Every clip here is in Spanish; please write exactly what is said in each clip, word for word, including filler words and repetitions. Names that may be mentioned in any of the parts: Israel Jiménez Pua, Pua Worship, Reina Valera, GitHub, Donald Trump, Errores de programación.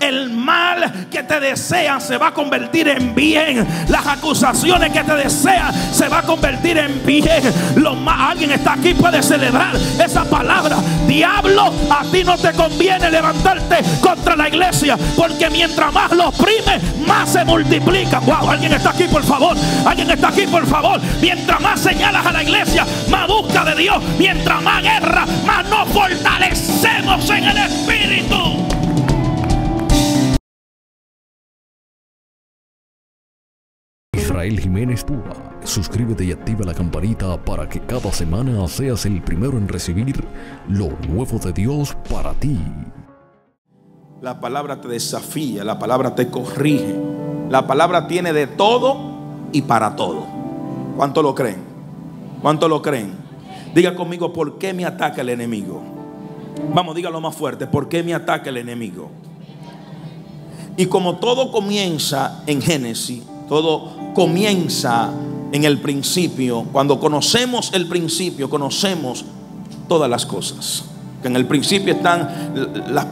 El mal que te desean se va a convertir en bien. Las acusaciones que te desean se va a convertir en bien. Lo más, alguien está aquí, puede celebrar esa palabra. Diablo, a ti no te conviene levantarte contra la iglesia, porque mientras más lo oprime, más se multiplica. Wow, alguien está aquí, por favor. Alguien está aquí, por favor. Mientras más señalas a la iglesia, más busca de Dios. Mientras más guerra, más nos fortalecemos en el Espíritu. Israel Jiménez Pua. Suscríbete y activa la campanita para que cada semana seas el primero en recibir lo nuevo de Dios para ti. La palabra te desafía, la palabra te corrige. La palabra tiene de todo y para todo. ¿Cuánto lo creen? ¿Cuánto lo creen? Diga conmigo, ¿por qué me ataca el enemigo? Vamos, dígalo más fuerte, ¿por qué me ataca el enemigo? Y como todo comienza en Génesis, todo comienza en el principio. Cuando conocemos el principio, conocemos todas las cosas. Que en el principio están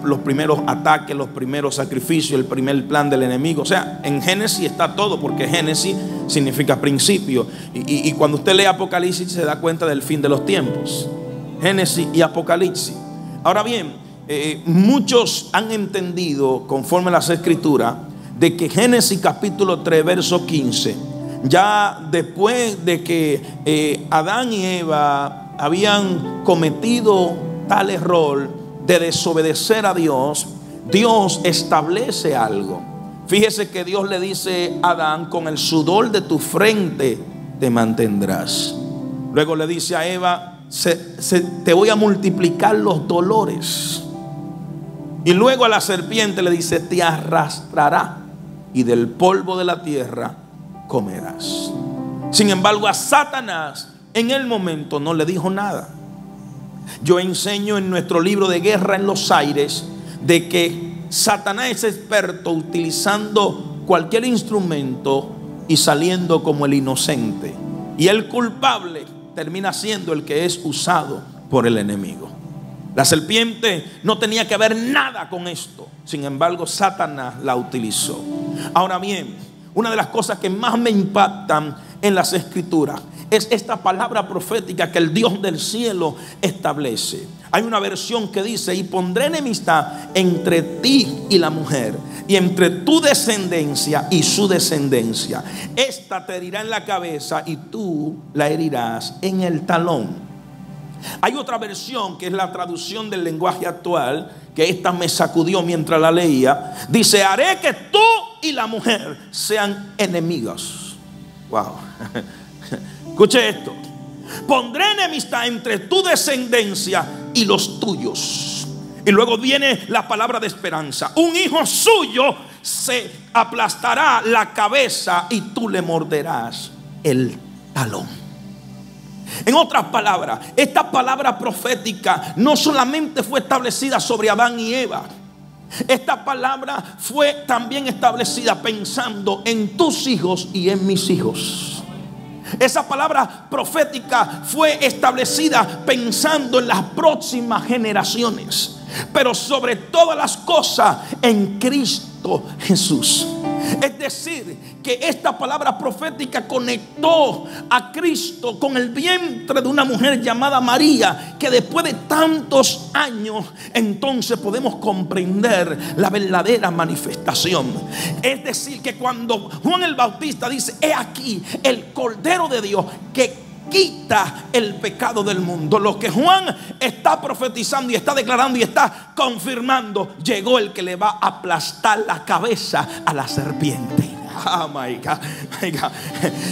los primeros ataques, los primeros sacrificios, el primer plan del enemigo. O sea, en Génesis está todo, porque Génesis significa principio. Y, y, y cuando usted lee Apocalipsis, se da cuenta del fin de los tiempos. Génesis y Apocalipsis. Ahora bien, eh, muchos han entendido, conforme las escrituras, de que Génesis capítulo tres verso quince, ya después de que eh, Adán y Eva habían cometido tal error de desobedecer a Dios, Dios establece algo. Fíjese que Dios le dice a Adán: con el sudor de tu frente te mantendrás. Luego le dice a Eva: se, se, te voy a multiplicar los dolores. Y luego a la serpiente le dice: te arrastrará y del polvo de la tierra comerás. Sin embargo, a Satanás en el momento no le dijo nada. Yo enseño en nuestro libro de Guerra en los Aires de que Satanás es experto utilizando cualquier instrumento y saliendo como el inocente, y el culpable termina siendo el que es usado por el enemigo. La serpiente no tenía que ver nada con esto. Sin embargo, Satanás la utilizó. Ahora bien, una de las cosas que más me impactan en las escrituras es esta palabra profética que el Dios del cielo establece. Hay una versión que dice: y pondré enemistad entre ti y la mujer, y entre tu descendencia y su descendencia. Esta te herirá en la cabeza y tú la herirás en el talón. Hay otra versión, que es la traducción del lenguaje actual, que esta me sacudió mientras la leía. Dice: haré que tú y la mujer sean enemigos. Wow. Escuche esto: pondré enemistad entre tu descendencia y los tuyos. Y luego viene la palabra de esperanza: un hijo suyo se aplastará la cabeza y tú le morderás el talón. En otras palabras, esta palabra profética no solamente fue establecida sobre Adán y Eva. Esta palabra fue también establecida pensando en tus hijos y en mis hijos. Esa palabra profética fue establecida pensando en las próximas generaciones. Pero sobre todas las cosas, en Cristo Jesús. Es decir, que esta palabra profética conectó a Cristo con el vientre de una mujer llamada María, que después de tantos años, entonces podemos comprender la verdadera manifestación. Es decir, que cuando Juan el Bautista dice: he aquí el Cordero de Dios que quita el pecado del mundo, lo que Juan está profetizando y está declarando y está confirmando: llegó el que le va a aplastar la cabeza a la serpiente. Oh my God, my God.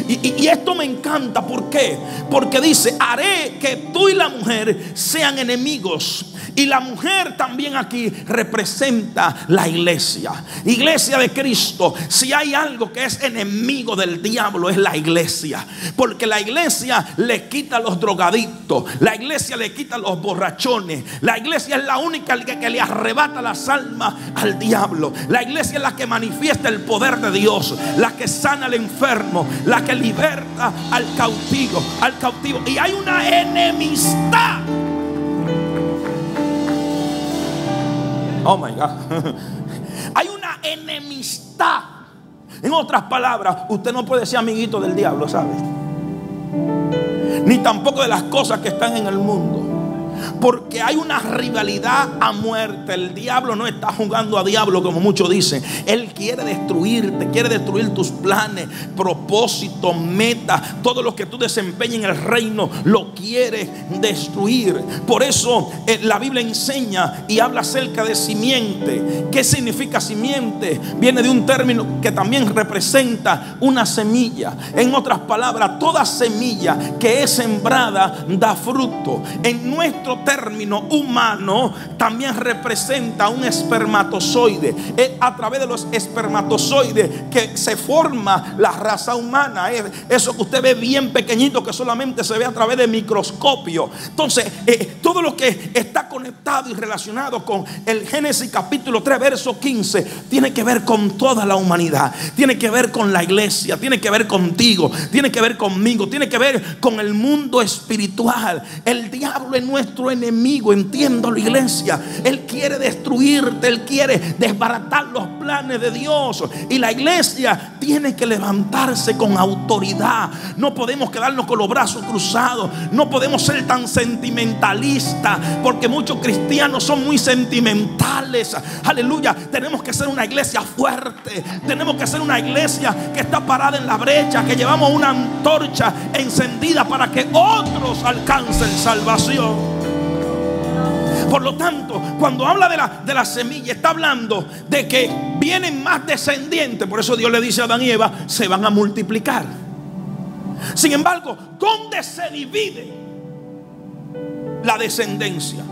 Y, y, y esto me encanta. ¿Por qué? Porque dice: haré que tú y la mujer sean enemigos. Y la mujer también aquí representa la iglesia, iglesia de Cristo. Si hay algo que es enemigo del diablo, es la iglesia. Porque la iglesia le quita a los drogadictos, la iglesia le quita a los borrachones, la iglesia es la única que, que le arrebata las almas al diablo. La iglesia es la que manifiesta el poder de Dios, la que sana al enfermo, la que liberta al cautivo, al cautivo. Y hay una enemistad. Oh my God. Hay una enemistad. En otras palabras, usted no puede ser amiguito del diablo, ¿sabe? Ni tampoco de las cosas que están en el mundo, porque hay una rivalidad a muerte. El diablo no está jugando a diablo, como muchos dicen. Él quiere destruirte, quiere destruir tus planes, propósitos, metas, todo lo que tú desempeñes en el reino lo quiere destruir. Por eso eh, la Biblia enseña y habla acerca de simiente. ¿Qué significa simiente? Viene de un término que también representa una semilla. En otras palabras, toda semilla que es sembrada da fruto. En nuestro término humano también representa un espermatozoide. Es a través de los espermatozoides que se forma la raza humana. Es eso que usted ve bien pequeñito, que solamente se ve a través de microscopio. Entonces eh, todo lo que está conectado y relacionado con el Génesis capítulo tres verso quince tiene que ver con toda la humanidad, tiene que ver con la iglesia, tiene que ver contigo, tiene que ver conmigo, tiene que ver con el mundo espiritual. El diablo es nuestro enemigo, entiendo la iglesia. Él quiere destruirte, él quiere desbaratar los planes de Dios, y la iglesia tiene que levantarse con autoridad. No podemos quedarnos con los brazos cruzados, no podemos ser tan sentimentalistas, porque muchos cristianos son muy sentimentales. Aleluya, tenemos que ser una iglesia fuerte, tenemos que ser una iglesia que está parada en la brecha, que llevamos una antorcha encendida para que otros alcancen salvación. Por lo tanto, cuando habla de la, de la semilla, está hablando de que vienen más descendientes. Por eso Dios le dice a Adán y Eva, se van a multiplicar. Sin embargo, ¿dónde se divide la descendencia?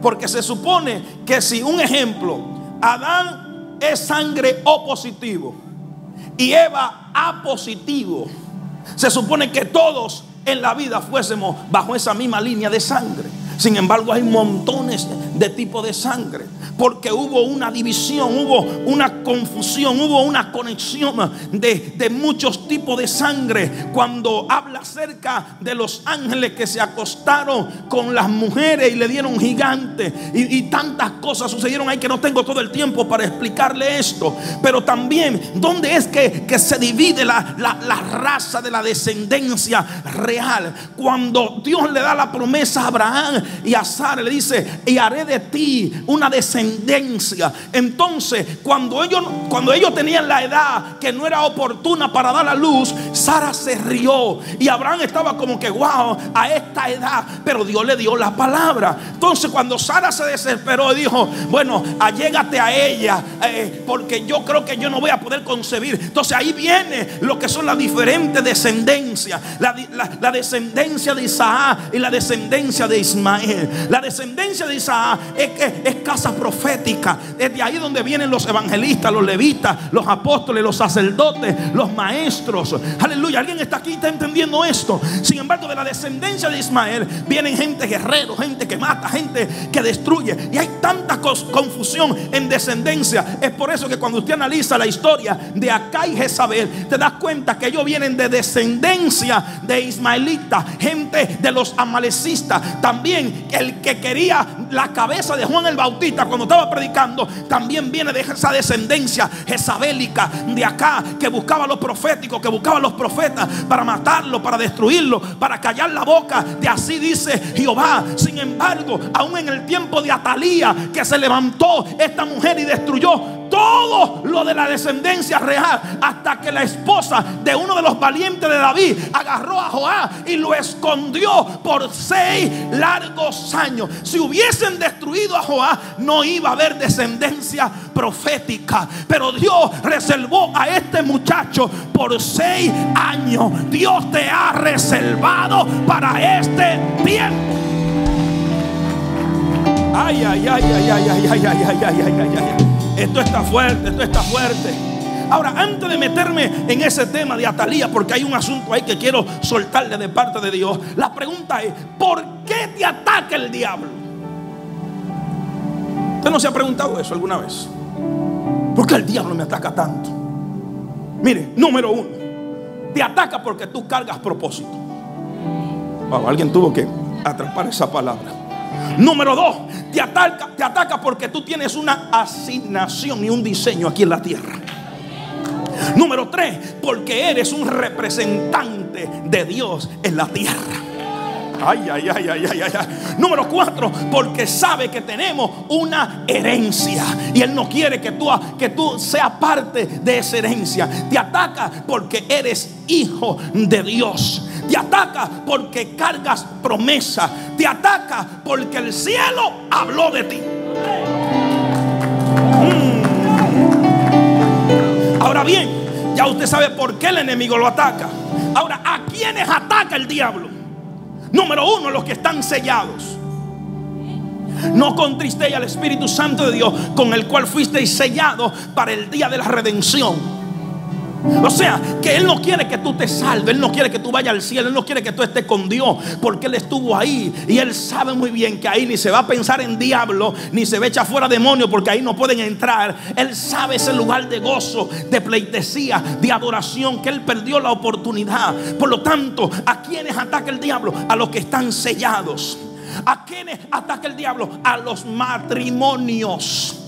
Porque se supone que si, un ejemplo, Adán es sangre O positivo y Eva A positivo, se supone que todos en la vida fuésemos bajo esa misma línea de sangre. Sin embargo, hay montones de tipos de sangre, porque hubo una división, hubo una confusión, hubo una conexión de, de muchos tipos de sangre. Cuando habla acerca de los ángeles que se acostaron con las mujeres y le dieron gigantes, y, y tantas cosas sucedieron ahí que no tengo todo el tiempo para explicarle esto. Pero también, ¿dónde es que, que se divide la, la, la raza de la descendencia real? Cuando Dios le da la promesa a Abraham y a Sara, le dice, y haré de ti una descendencia. Entonces, cuando ellos, cuando ellos tenían la edad que no era oportuna para dar la luz, Sara se rió y Abraham estaba como que wow, a esta edad, pero Dios le dio la palabra. Entonces, cuando Sara se desesperó y dijo, bueno, allégate a ella, eh, porque yo creo que yo no voy a poder concebir. Entonces ahí viene lo que son las diferentes descendencias, la, la, la descendencia de Isaac y la descendencia de Ismael. La descendencia de Isaac es, es, es casa profética. Desde ahí donde vienen los evangelistas, los levitas, los apóstoles, los sacerdotes, los maestros. Aleluya, alguien está aquí, está entendiendo esto. Sin embargo, de la descendencia de Ismael vienen gente guerrero, gente que mata, gente que destruye, y hay tanta confusión en descendencia. Es por eso que cuando usted analiza la historia de Acá y Jezabel, te das cuenta que ellos vienen de descendencia de ismaelitas, gente de los amalecistas. También el que quería la cabeza de Juan el Bautista cuando estaba predicando, también viene de esa descendencia jezabélica de Acá, que buscaba a los proféticos, que buscaba a los profetas para matarlos, para destruirlos, para callar la boca de así dice Jehová. Sin embargo, aún en el tiempo de Atalía, que se levantó esta mujer y destruyó todo lo de la descendencia real, hasta que la esposa de uno de los valientes de David agarró a Joás y lo escondió por seis largos años. Si hubiesen destruido a Joás, no iba a haber descendencia profética, pero Dios reservó a este muchacho por seis años. Dios te ha reservado para este tiempo. Ay, ay, ay, ay, ay, ay, ay, ay, ay, ay, ay, ay, ay. Esto está fuerte, esto está fuerte. Ahora, antes de meterme en ese tema de Atalía, porque hay un asunto ahí que quiero soltarle de parte de Dios, la pregunta es, ¿por qué te ataca el diablo? ¿Usted no se ha preguntado eso alguna vez? ¿Por qué el diablo me ataca tanto? Mire, número uno, te ataca porque tú cargas propósito. Wow, alguien tuvo que atrapar esa palabra. Número dos, te ataca, te ataca porque tú tienes una asignación y un diseño aquí en la tierra. Número tres, porque eres un representante de Dios en la tierra. Ay, ay, ay, ay, ay, ay. Número cuatro, porque sabe que tenemos una herencia y Él no quiere que tú, que tú seas parte de esa herencia. Te ataca porque eres hijo de Dios. Te ataca porque cargas promesa. Te ataca porque el cielo habló de ti. Mm. Ahora bien, ya usted sabe por qué el enemigo lo ataca. Ahora, ¿a quiénes ataca el diablo? Número uno, los que están sellados. No contristéis al Espíritu Santo de Dios, con el cual fuisteis sellados para el día de la redención. O sea, que Él no quiere que tú te salves, Él no quiere que tú vayas al cielo, Él no quiere que tú estés con Dios, porque Él estuvo ahí y Él sabe muy bien que ahí ni se va a pensar en diablo, ni se va a echar fuera demonio, porque ahí no pueden entrar. Él sabe ese lugar de gozo, de pleitesía, de adoración, que Él perdió la oportunidad. Por lo tanto, ¿a quiénes ataca el diablo? A los que están sellados. ¿A quiénes ataca el diablo? A los matrimonios.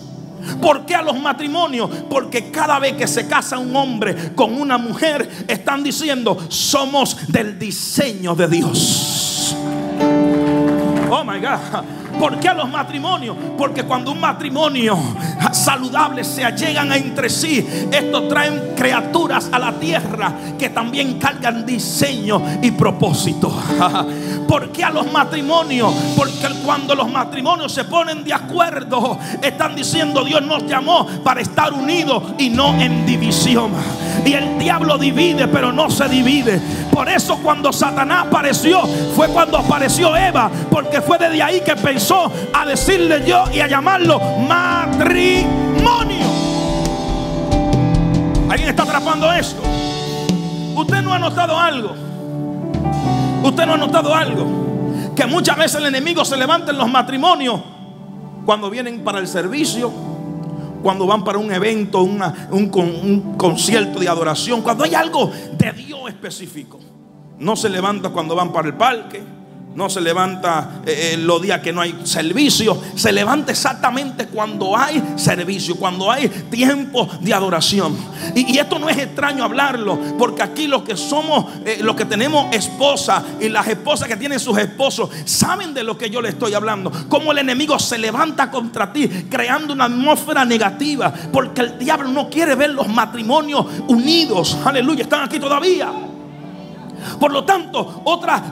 ¿Por qué a los matrimonios? Porque cada vez que se casa un hombre con una mujer, están diciendo: somos del diseño de Dios. Oh my God. ¿Por qué a los matrimonios? Porque cuando un matrimonio saludable se allegan entre sí, estos traen criaturas a la tierra que también cargan diseño y propósito. ¿Por qué a los matrimonios? Porque cuando los matrimonios se ponen de acuerdo, están diciendo: Dios nos llamó para estar unidos y no en división. Y el diablo divide, pero no se divide. Por eso cuando Satanás apareció, fue cuando apareció Eva, porque fue desde ahí que pensó a decirle yo y a llamarlo matrimonio. ¿Alguien está atrapando esto? Usted no ha notado algo. Usted no ha notado algo. Que muchas veces el enemigo se levanta en los matrimonios cuando vienen para el servicio, cuando van para un evento, una, un, con, un concierto de adoración, cuando hay algo de Dios específico. No se levanta cuando van para el parque. No se levanta eh, los días que no hay servicio. Se levanta exactamente cuando hay servicio, cuando hay tiempo de adoración. Y, y esto no es extraño hablarlo, porque aquí los que somos, eh, los que tenemos esposa y las esposas que tienen sus esposos, saben de lo que yo le estoy hablando. Cómo el enemigo se levanta contra ti, creando una atmósfera negativa, porque el diablo no quiere ver los matrimonios unidos. Aleluya, están aquí todavía. Por lo tanto, otra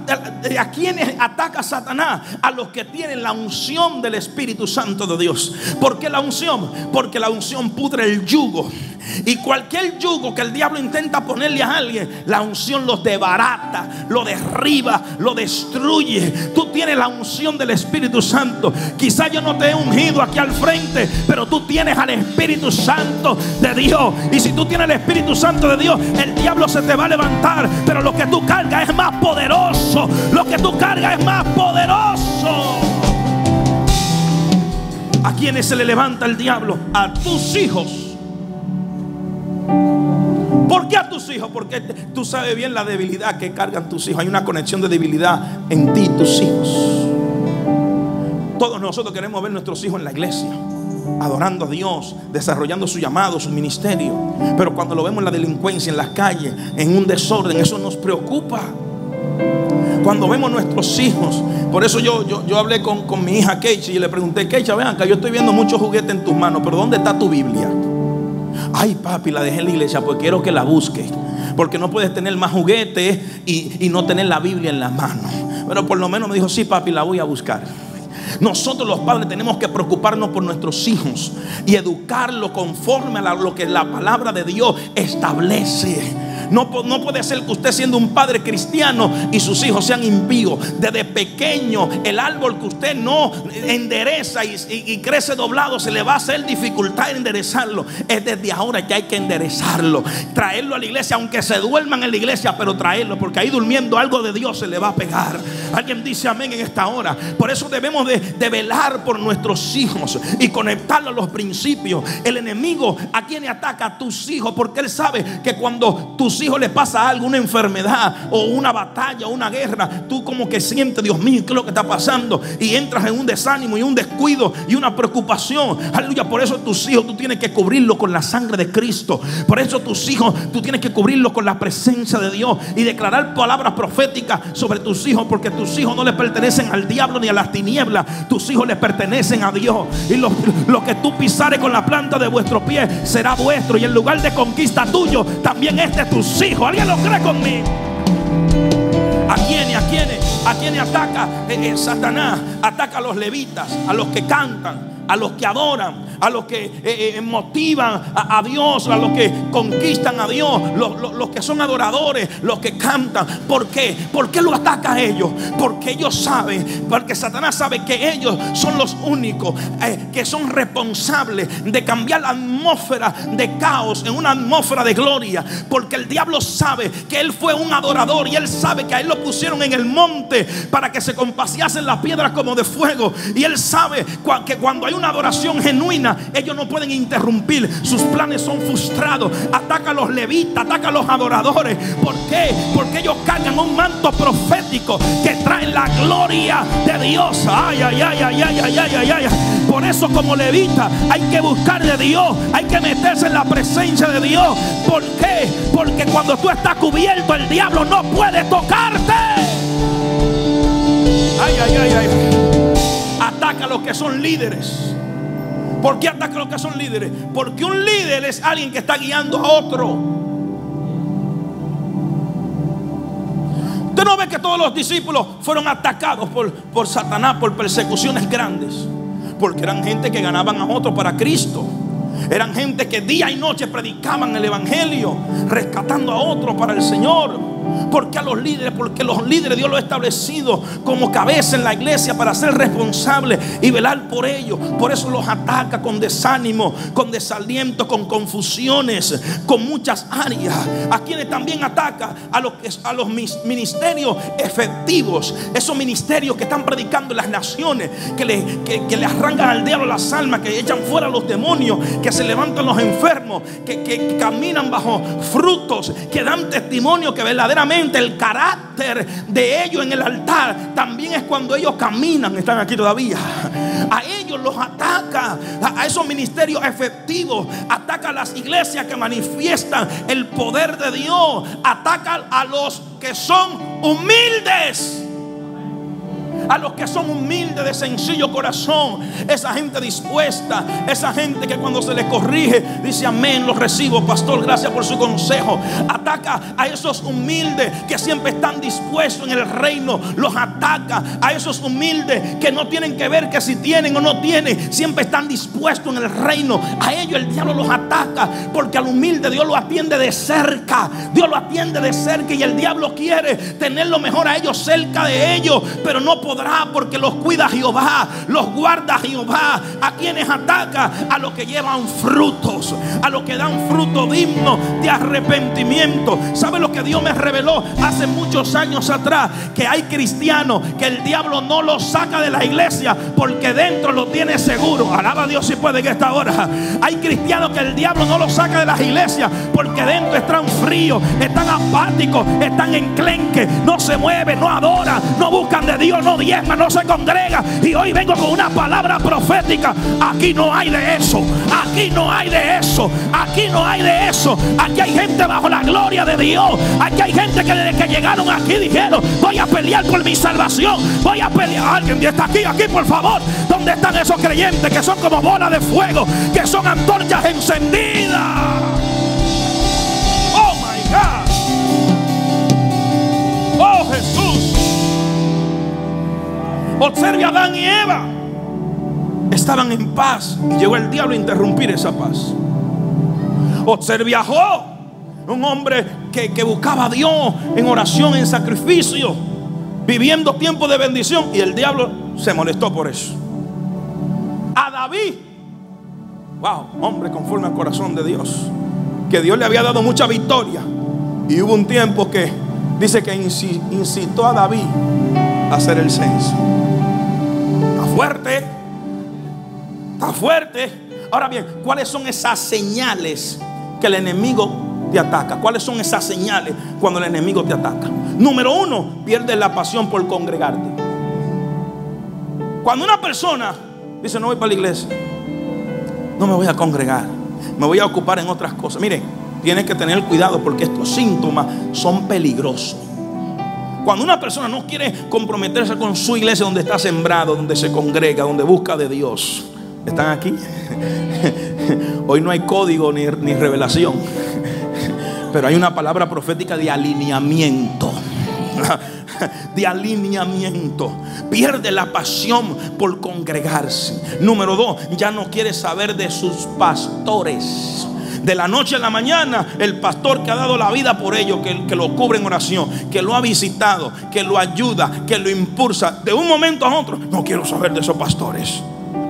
de a quienes ataca Satanás, a los que tienen la unción del Espíritu Santo de Dios. ¿Por qué la unción? Porque la unción pudre el yugo, y cualquier yugo que el diablo intenta ponerle a alguien, la unción los desbarata, lo derriba, lo destruye. Tú tienes la unción del Espíritu Santo. Quizás yo no te he ungido aquí al frente, pero tú tienes al Espíritu Santo de Dios. Y si tú tienes el Espíritu Santo de Dios, el diablo se te va a levantar, pero lo que tú carga es más poderoso. Lo que tú cargas es más poderoso. ¿A quiénes se le levanta el diablo? A tus hijos. ¿Por qué a tus hijos? Porque tú sabes bien la debilidad que cargan tus hijos. Hay una conexión de debilidad en ti y tus hijos. Todos nosotros queremos ver a nuestros hijos en la iglesia, adorando a Dios, desarrollando su llamado, su ministerio. Pero cuando lo vemos en la delincuencia, en las calles, en un desorden, eso nos preocupa. Cuando vemos a nuestros hijos. Por eso yo, yo, yo hablé con, con mi hija Keisha y le pregunté: Keisha, vean acá, yo estoy viendo muchos juguetes en tus manos, pero ¿dónde está tu Biblia? Ay, papi, la dejé en la iglesia. Pues quiero que la busques, porque no puedes tener más juguetes y, y no tener la Biblia en las manos. Pero por lo menos me dijo: sí, papi, la voy a buscar. Nosotros los padres tenemos que preocuparnos por nuestros hijos y educarlos conforme a lo que la palabra de Dios establece. No, no puede ser que usted, siendo un padre cristiano, y sus hijos sean impíos. Desde pequeño, el árbol que usted no endereza y, y, y crece doblado, se le va a hacer dificultad enderezarlo. Es desde ahora que hay que enderezarlo, traerlo a la iglesia, aunque se duerman en la iglesia, pero traerlo, porque ahí durmiendo algo de Dios se le va a pegar. Alguien dice amén en esta hora. Por eso debemos de, de velar por nuestros hijos y conectarlo a los principios. El enemigo, ¿a quién ataca? A tus hijos, porque él sabe que cuando tus hijos les pasa algo, una enfermedad o una batalla o una guerra, tú como que sientes, Dios mío, ¿qué es lo que está pasando? Y entras en un desánimo y un descuido y una preocupación. Aleluya, por eso tus hijos tú tienes que cubrirlo con la sangre de Cristo. Por eso tus hijos tú tienes que cubrirlo con la presencia de Dios y declarar palabras proféticas sobre tus hijos, porque tus hijos no les pertenecen al diablo ni a las tinieblas. Tus hijos les pertenecen a Dios, y lo, lo que tú pisares con la planta de vuestro pie será vuestro, y el lugar de conquista tuyo también es de tus hijos. ¿Alguien lo cree conmigo? ¿A quiénes? ¿A quiénes? ¿A quiénes ataca eh, eh, Satanás? Ataca a los levitas, a los que cantan, a los que adoran, a los que eh, eh, motivan a, a Dios, a los que conquistan a Dios, los, los, los que son adoradores, los que cantan. ¿Por qué? ¿Por qué lo ataca a ellos? Porque ellos saben, porque Satanás sabe que ellos son los únicos eh, que son responsables de cambiar la atmósfera de caos en una atmósfera de gloria. Porque el diablo sabe que él fue un adorador, y él sabe que a él lo pusieron en el monte para que se compaseasen las piedras como de fuego. Y él sabe que cuando hay una adoración genuina, ellos no pueden interrumpir, sus planes son frustrados. Ataca a los levitas, ataca a los adoradores. ¿Por qué? Porque ellos cargan un manto profético que trae la gloria de Dios. Ay, ay, ay, ay, ay, ay, ay, ay, ay. Por eso, como levita, hay que buscar de Dios, hay que meterse en la presencia de Dios. ¿Por qué? Porque cuando tú estás cubierto, el diablo no puede tocarte. Ay, ay, ay, ay. Ataca a los que son líderes. ¿Por qué ataca a los que son líderes? Porque un líder es alguien que está guiando a otro. Usted no ve que todos los discípulos fueron atacados por, por Satanás, por persecuciones grandes, porque eran gente que ganaban a otros para Cristo. Eran gente que día y noche predicaban el evangelio, rescatando a otros para el Señor. Porque a los líderes, porque los líderes Dios los ha establecido como cabeza en la iglesia para ser responsables y velar por ellos. Por eso los ataca con desánimo, con desaliento, con confusiones, con muchas áreas. A quienes también ataca, a los, a los ministerios efectivos, esos ministerios que están predicando en las naciones, que le, que, que le arrancan al diablo las almas, que echan fuera los demonios, que se levantan los enfermos, que, que, que caminan bajo frutos, que dan testimonio que verdaderamente el carácter de ellos en el altar. También es cuando ellos caminan, están aquí todavía. A ellos los ataca, a esos ministerios efectivos. Ataca a las iglesias que manifiestan el poder de Dios. Ataca a los que son humildes, a los que son humildes, de sencillo corazón. Esa gente dispuesta, esa gente que cuando se les corrige dice amén, los recibo, pastor, gracias por su consejo. Ataca a esos humildes que siempre están dispuestos en el reino. Los ataca a esos humildes que no tienen que ver que si tienen o no tienen, siempre están dispuestos en el reino. A ellos el diablo los ataca, porque al humilde Dios lo atiende de cerca. Dios lo atiende de cerca, y el diablo quiere tenerlo mejor a ellos, cerca de ellos, pero no puede, porque los cuida Jehová, los guarda Jehová. A quienes ataca, a los que llevan frutos, a los que dan fruto digno de arrepentimiento. ¿Sabe lo que Dios me reveló hace muchos años atrás? Que hay cristianos que el diablo no los saca de la iglesia porque dentro lo tiene seguro. Alaba a Dios si puede en esta hora. Hay cristianos que el diablo no los saca de las iglesias porque dentro están fríos, están apáticos, están enclenques, no se mueven, no adoran, no buscan de Dios, no diezma, no se congrega. Y hoy vengo con una palabra profética. Aquí no hay de eso, aquí no hay de eso, aquí no hay de eso. Aquí hay gente bajo la gloria de Dios. Aquí hay gente que desde que llegaron aquí dijeron, voy a pelear por mi salvación, voy a pelear. Alguien está aquí, aquí por favor. ¿Dónde están esos creyentes que son como bolas de fuego, que son antorchas encendidas? Oh my God. Oh Jesús. Observe a Adán y Eva. Estaban en paz y llegó el diablo a interrumpir esa paz. Observe a Job, un hombre que, que buscaba a Dios en oración, en sacrificio, viviendo tiempo de bendición, y el diablo se molestó por eso. A David, wow, hombre conforme al corazón de Dios, que Dios le había dado mucha victoria, y hubo un tiempo que dice que incitó a David a hacer el censo. Fuerte, está fuerte. Ahora bien, ¿cuáles son esas señales que el enemigo te ataca. ¿Cuáles son esas señales cuando el enemigo te ataca? Número uno, pierdes la pasión por congregarte. Cuando una persona dice: no voy para la iglesia, no me voy a congregar, me voy a ocupar en otras cosas. Miren, tienes que tener cuidado porque estos síntomas son peligrosos. Cuando una persona no quiere comprometerse con su iglesia, donde está sembrado, donde se congrega, donde busca de Dios. ¿Están aquí? Hoy no hay código ni, ni revelación, pero hay una palabra profética de alineamiento. De alineamiento. Pierde la pasión por congregarse. Número dos, ya no quiere saber de sus pastores. De la noche a la mañana, el pastor que ha dado la vida por ellos, que, que lo cubre en oración, que lo ha visitado, que lo ayuda, que lo impulsa, de un momento a otro: no quiero saber de esos pastores.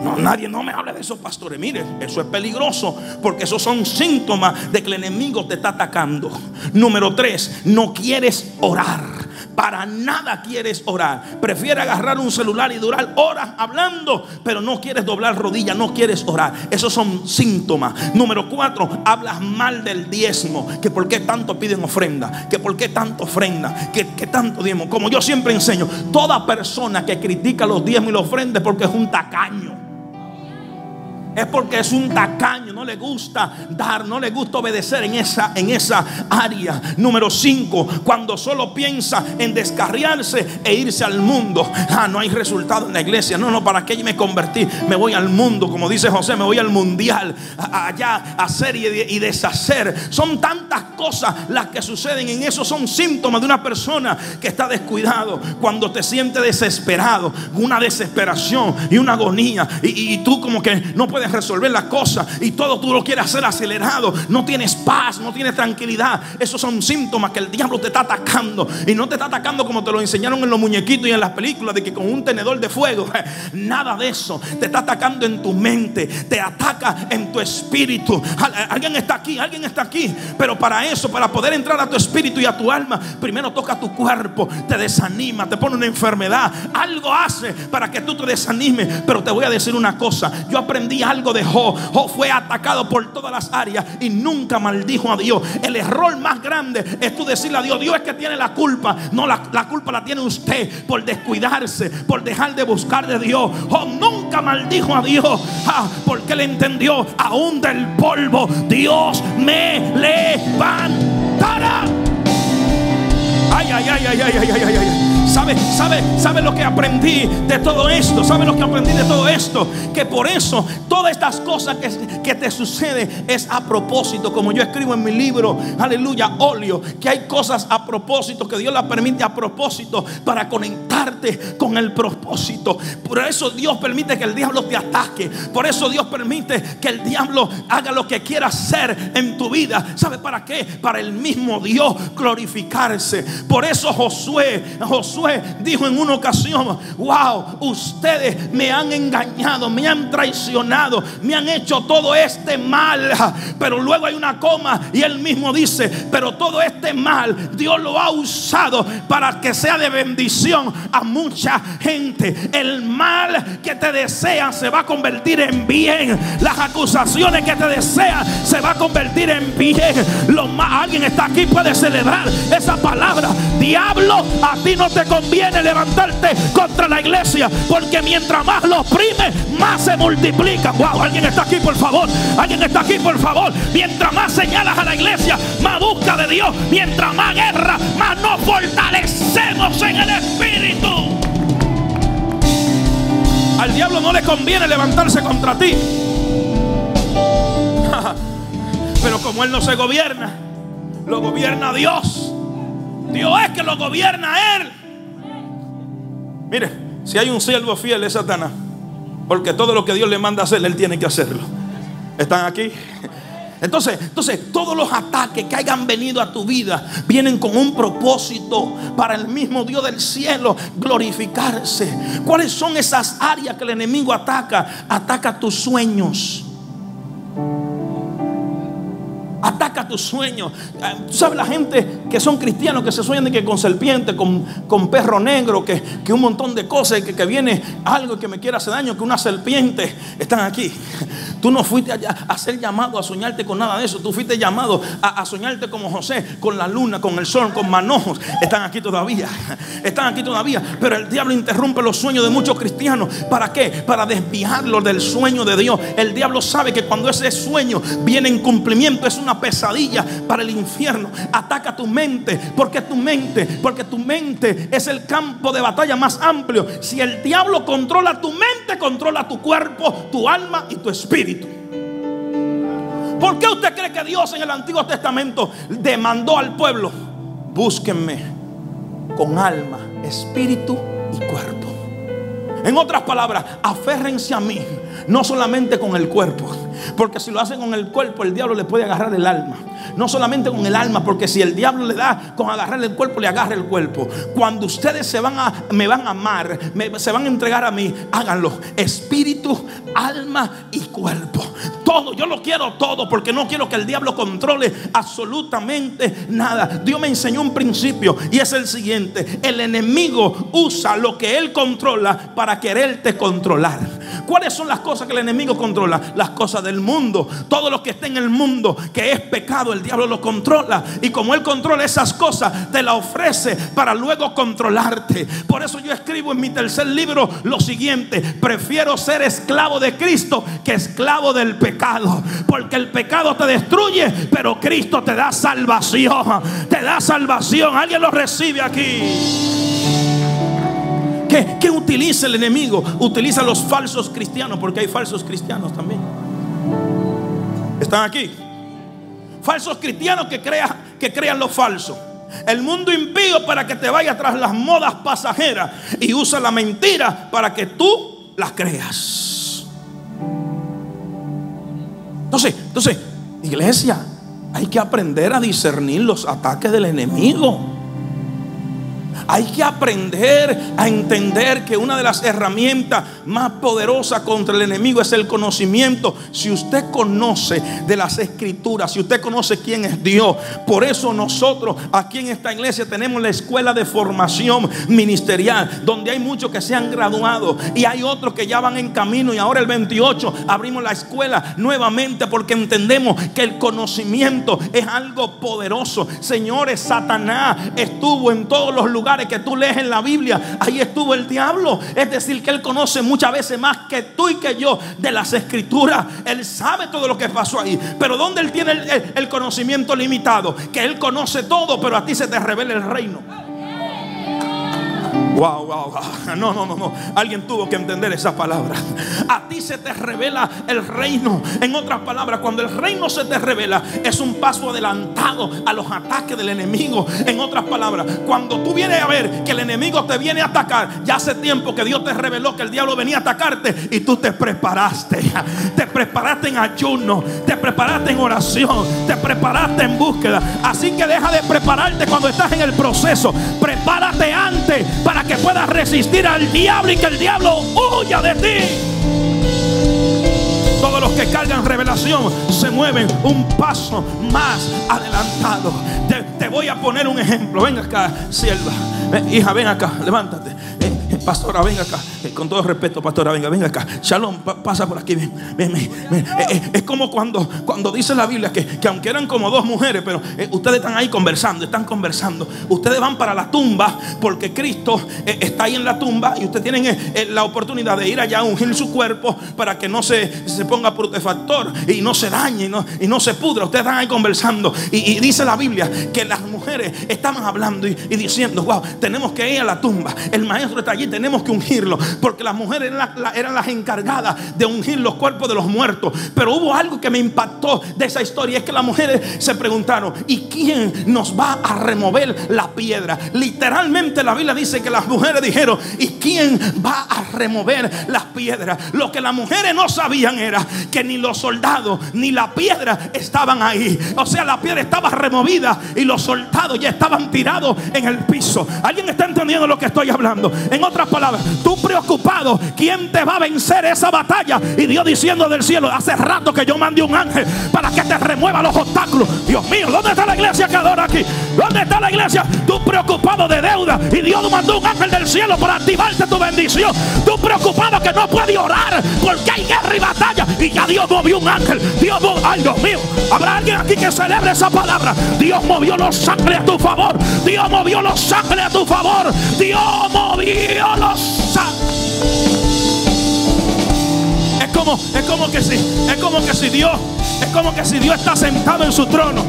No, nadie, no me hable de esos pastores. Mire, eso es peligroso, porque esos son síntomas de que el enemigo te está atacando. Número tres, no quieres orar. Para nada quieres orar. Prefiere agarrar un celular y durar horas hablando, pero no quieres doblar rodillas, no quieres orar. Esos son síntomas. Número cuatro, hablas mal del diezmo. Que por qué tanto piden ofrenda, que por qué tanto ofrenda, que, que tanto diezmo. Como yo siempre enseño, toda persona que critica los diezmos y los ofrendas es porque es un tacaño. Es porque es un tacaño, no le gusta dar, no le gusta obedecer en esa, en esa área. Número cinco, cuando solo piensa en descarriarse e irse al mundo. Ah, no hay resultado en la iglesia. No, no, ¿para qué me convertí? Me voy al mundo, como dice José, me voy al mundial, a, allá a hacer y, y deshacer. Son tantas cosas las que suceden en eso. Son síntomas de una persona que está descuidado. Cuando te sientes desesperado, una desesperación y una agonía, y, y, y tú como que no puedes resolver las cosas y todo tú lo quieres hacer acelerado, no tienes paz, no tienes tranquilidad. Esos son síntomas que el diablo te está atacando, y no te está atacando como te lo enseñaron en los muñequitos y en las películas, de que con un tenedor de fuego. Nada de eso. Te está atacando en tu mente, te ataca en tu espíritu. Alguien está aquí, alguien está aquí. Pero para eso, para poder entrar a tu espíritu y a tu alma, primero toca tu cuerpo, te desanima, te pone una enfermedad, algo hace para que tú te desanimes. Pero te voy a decir una cosa, yo aprendí algo de Job. Job fue atacado por todas las áreas y nunca maldijo a Dios. El error más grande es tú decirle a Dios: Dios es que tiene la culpa. No, la, la culpa la tiene usted por descuidarse, por dejar de buscar de Dios. Job nunca maldijo a Dios, ah, porque le entendió: aún del polvo Dios me levantará. Ay, ay, ay, ay, ay, ay, ay, ay. ¿Sabe, sabe, sabe lo que aprendí de todo esto? ¿Sabe lo que aprendí de todo esto? Que por eso todas estas cosas que, que te sucede es a propósito. Como yo escribo en mi libro, aleluya, Olio, que hay cosas a propósito, que Dios las permite a propósito para conectarte con el propósito. Por eso Dios permite que el diablo te ataque. Por eso Dios permite que el diablo haga lo que quiera hacer en tu vida. ¿Sabe para qué? Para el mismo Dios glorificarse. Por eso Josué, Josué dijo en una ocasión: wow, ustedes me han engañado, me han traicionado, me han hecho todo este mal. Pero luego hay una coma y él mismo dice: pero todo este mal Dios lo ha usado para que sea de bendición a mucha gente. El mal que te desean se va a convertir en bien. Las acusaciones que te desean se va a convertir en bien. Lo más, alguien está aquí, puede celebrar esa palabra. Diablo, a ti no te conviene levantarte contra la iglesia, porque mientras más lo oprime, más se multiplica. Wow, alguien está aquí, por favor. Alguien está aquí, por favor. Mientras más señalas a la iglesia, más busca de Dios. Mientras más guerra, más nos fortalecemos en el espíritu. Al diablo no le conviene levantarse contra ti. Pero como él no se gobierna, lo gobierna Dios. Dios es que lo gobierna él. Mire, si hay un siervo fiel es Satanás, porque todo lo que Dios le manda hacer, él tiene que hacerlo. ¿Están aquí? Entonces, entonces todos los ataques que hayan venido a tu vida vienen con un propósito, para el mismo Dios del cielo glorificarse. ¿Cuáles son esas áreas que el enemigo ataca? Ataca tus sueños. Ataca tus sueños. ¿Sabes la gente que son cristianos, que se sueñan de que con serpiente, con, con perro negro, que, que un montón de cosas, que, que viene algo que me quiera hacer daño, que una serpiente, están aquí. Tú no fuiste a, a ser llamado a soñarte con nada de eso. Tú fuiste llamado a, a soñarte como José, con la luna, con el sol, con manojos. Están aquí todavía, están aquí todavía. Pero el diablo interrumpe los sueños de muchos cristianos. ¿Para qué? Para desviarlos del sueño de Dios. El diablo sabe que cuando ese sueño viene en cumplimiento, es una pesadilla para el infierno. Ataca tu mente, porque tu mente, porque tu mente es el campo de batalla más amplio. Si el diablo controla tu mente, controla tu cuerpo, tu alma y tu espíritu. ¿Por qué usted cree que Dios en el Antiguo Testamento demandó al pueblo: búsquenme con alma, espíritu y cuerpo? En otras palabras, aférrense a mí, no solamente con el cuerpo, porque si lo hacen con el cuerpo, el diablo le puede agarrar el alma. No solamente con el alma, porque si el diablo le da con agarrar el cuerpo, le agarra el cuerpo. Cuando ustedes se van a, me van a amar, me, se van a entregar a mí, háganlo espíritu, alma y cuerpo. Todo, yo lo quiero todo, porque no quiero que el diablo controle absolutamente nada. Dios me enseñó un principio, y es el siguiente: el enemigo usa lo que él controla para quererte controlar. ¿Cuáles son las cosas que el enemigo controla? Las cosas del mundo. Todo lo que está en el mundo que es pecado, el diablo lo controla. Y como él controla esas cosas, te la ofrece para luego controlarte. Por eso yo escribo en mi tercer libro lo siguiente: prefiero ser esclavo de Cristo que esclavo del pecado, porque el pecado te destruye, pero Cristo te da salvación. Te da salvación. Alguien lo recibe aquí. ¿Qué, ¿Qué utiliza el enemigo? Utiliza a los falsos cristianos, porque hay falsos cristianos también. ¿Están aquí? Falsos cristianos que, crea, que crean lo falso. El mundo impío para que te vayas tras las modas pasajeras, y usa la mentira para que tú las creas. Entonces, entonces, iglesia, hay que aprender a discernir los ataques del enemigo. Hay que aprender a entender que una de las herramientas más poderosas contra el enemigo es el conocimiento. Si usted conoce de las escrituras, si usted conoce quién es Dios. Por eso nosotros aquí en esta iglesia tenemos la escuela de formación ministerial, donde hay muchos que se han graduado y hay otros que ya van en camino. Y ahora el veintiocho abrimos la escuela nuevamente, porque entendemos que el conocimiento es algo poderoso. Señores, Satanás estuvo en todos los lugares lugares que tú lees en la Biblia. Ahí estuvo el diablo. Es decir, que él conoce muchas veces más que tú y que yo de las escrituras. Él sabe todo lo que pasó ahí. Pero donde él tiene el, el, el conocimiento limitado, que él conoce todo, pero a ti se te revela el reino. Wow, wow, wow. No, no, no, no. Alguien tuvo que entender esa palabra. A ti se te revela el reino. En otras palabras, cuando el reino se te revela, es un paso adelantado a los ataques del enemigo. En otras palabras, cuando tú vienes a ver que el enemigo te viene a atacar, ya hace tiempo que Dios te reveló que el diablo venía a atacarte, y tú te preparaste. Te preparaste en ayuno, te preparaste en oración, te preparaste en búsqueda. Así que deja de prepararte cuando estás en el proceso. Prepárate antes, para que puedas resistir al diablo y que el diablo huya de ti. Todos los que cargan revelación se mueven un paso más adelantado. Te, te voy a poner un ejemplo. Ven acá, sierva. Eh, hija, ven acá, levántate. Eh, eh, pastora, ven acá. Eh, con todo respeto, pastora, venga, ven acá. Shalom, pa, pasa por aquí. Ven, ven, ven, ven. Eh, eh, es como cuando, cuando dice la Biblia que, que aunque eran como dos mujeres, pero eh, ustedes están ahí conversando, están conversando. Ustedes van para la tumba, porque Cristo eh, está ahí en la tumba, y ustedes tienen eh, la oportunidad de ir allá a ungir su cuerpo para que no se, se ponga putrefactor y no se dañe y no, y no se pudra. Ustedes están ahí conversando, y, y dice la Biblia que las mujeres estaban hablando y, y diciendo: wow, tenemos que ir a la tumba, el maestro está allí, tenemos que ungirlo, porque las mujeres eran las, eran las encargadas de ungir los cuerpos de los muertos. Pero hubo algo que me impactó de esa historia, es que las mujeres se preguntaron: ¿y quién nos va a remover la piedra? Literalmente la Biblia dice que las mujeres dijeron: ¿y quién va a remover las piedras? Lo que las mujeres no sabían era que ni los soldados ni la piedra estaban ahí. O sea, la piedra estaba removida y los soldados ya estaban tirados en el piso. ¿Alguien está entendiendo lo que estoy hablando? En otras palabras, tú preocupado, ¿quién te va a vencer esa batalla? Y Dios diciendo del cielo: hace rato que yo mandé un ángel para que te remueva los obstáculos. Dios mío, ¿dónde está la iglesia que adora? aquí. ¿Dónde está la iglesia? Tú preocupado de deuda y Dios mandó un ángel del cielo para activarte tu bendición. Tú preocupado que no puedes orar porque hay guerra y batalla y ya Dios movió un ángel. Dios movió, ay Dios mío, habrá alguien aquí que celebre esa palabra. Dios movió los ángeles a tu favor. Dios movió los ángeles a tu favor. Dios movió los ángeles. Es como, es como que si, es como que si Dios, es como que si Dios está sentado en su trono.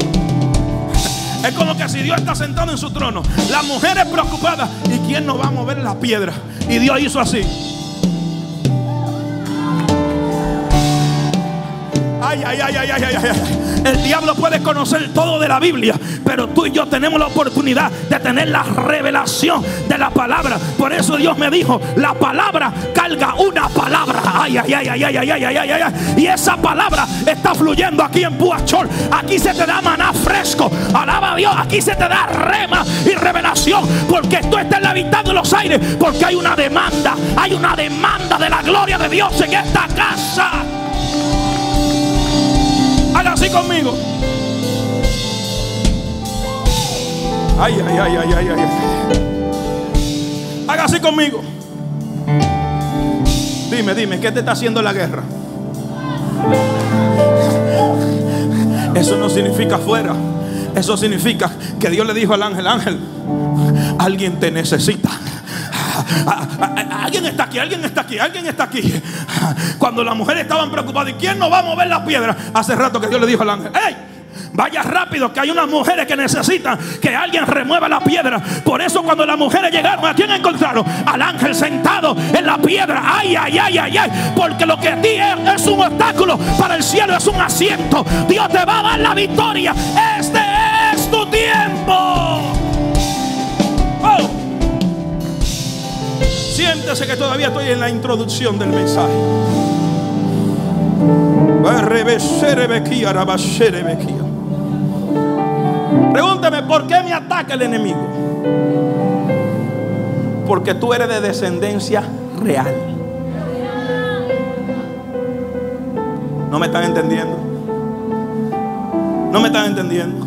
Es como que si Dios está sentado en su trono. La mujer es preocupada. ¿Y quién nos va a mover la piedra? Y Dios hizo así. Ay, ay, ay, ay, ay, ay, ay. El diablo puede conocer todo de la Biblia, pero tú y yo tenemos la oportunidad de tener la revelación de la palabra. Por eso Dios me dijo, la palabra carga una palabra. Ay, ay, ay, ay, ay, ay, ay, ay, ay. Y esa palabra está fluyendo aquí en Puachol. Aquí se te da maná fresco. Alaba a Dios. Aquí se te da rema y revelación, porque esto está en la mitad de los aires, porque hay una demanda. Hay una demanda de la gloria de Dios en esta casa. Haga así conmigo. Ay, ay, ay, ay, ay, ay. Haga así conmigo. Dime, dime, ¿qué te está haciendo la guerra? Eso no significa fuera. Eso significa que Dios le dijo al ángel: ángel, alguien te necesita. Alguien está aquí, alguien está aquí, alguien está aquí. Cuando las mujeres estaban preocupadas, ¿y quién nos va a mover la piedra? Hace rato que Dios le dijo al ángel: ¡Ey! Vaya rápido, que hay unas mujeres que necesitan que alguien remueva la piedra. Por eso cuando las mujeres llegaron, ¿a quién encontraron? Al ángel sentado en la piedra. Ay, ay, ay, ay, ay. Porque lo que a ti es, es un obstáculo, para el cielo es un asiento. Dios te va a dar la victoria. Este es tu tiempo. Siéntese, que todavía estoy en la introducción del mensaje. Pregúntame, ¿por qué me ataca el enemigo? Porque tú eres de descendencia real. ¿No me están entendiendo? ¿No me están entendiendo?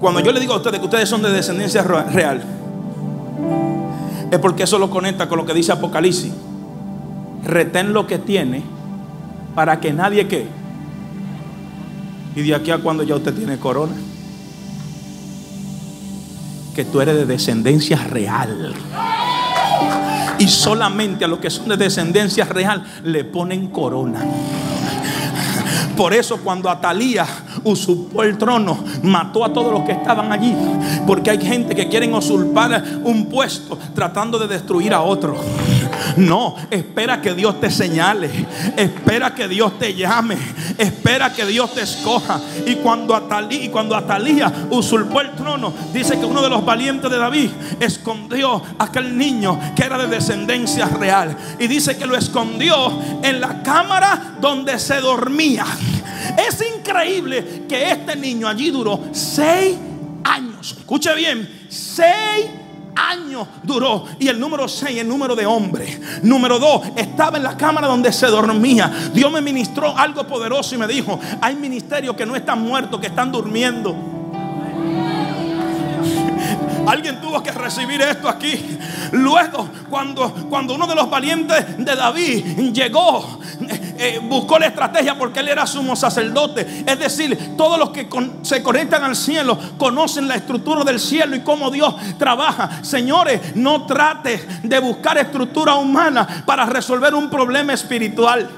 Cuando yo le digo a ustedes que ustedes son de descendencia real, es porque eso lo conecta con lo que dice Apocalipsis. Retén lo que tiene para que nadie quede. Y de aquí a cuando ya usted tiene corona. Que tú eres de descendencia real. Y solamente a los que son de descendencia real le ponen corona. Por eso cuando Atalía usurpó el trono, mató a todos los que estaban allí, porque hay gente que quieren usurpar un puesto tratando de destruir a otro. No, espera que Dios te señale, espera que Dios te llame, espera que Dios te escoja. Y cuando Atalía, y cuando Atalía usurpó el trono, dice que uno de los valientes de David escondió a aquel niño que era de descendencia real, y dice que lo escondió en la cámara donde se dormía. Es increíble que este niño allí duró seis años. Escuche bien, seis años duró. Y el número seis, el número de hombre. Número dos, estaba en la cámara donde se dormía. Dios me ministró algo poderoso y me dijo: hay ministerios que no están muertos, que están durmiendo. Alguien tuvo que recibir esto aquí. Luego, cuando, cuando uno de los valientes de David llegó, Eh, buscó la estrategia, porque él era sumo sacerdote. Es decir, todos los que con, se conectan al cielo conocen la estructura del cielo y cómo Dios trabaja. Señores, no trate de buscar estructura humana para resolver un problema espiritual.